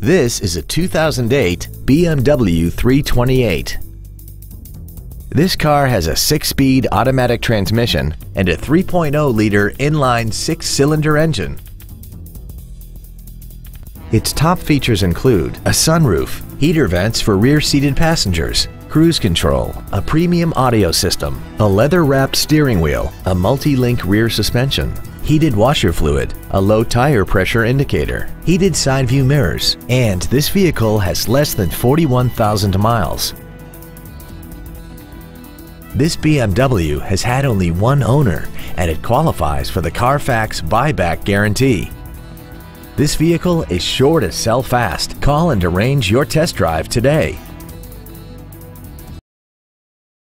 This is a 2008 BMW 328. This car has a 6-speed automatic transmission and a 3.0-liter inline 6-cylinder engine. Its top features include a sunroof, heater vents for rear-seated passengers, cruise control, a premium audio system, a leather-wrapped steering wheel, a multi-link rear suspension, heated washer fluid, a low tire pressure indicator, heated side view mirrors, and this vehicle has less than 41,000 miles. This BMW has had only one owner, and it qualifies for the Carfax buyback guarantee. This vehicle is sure to sell fast. Call and arrange your test drive today.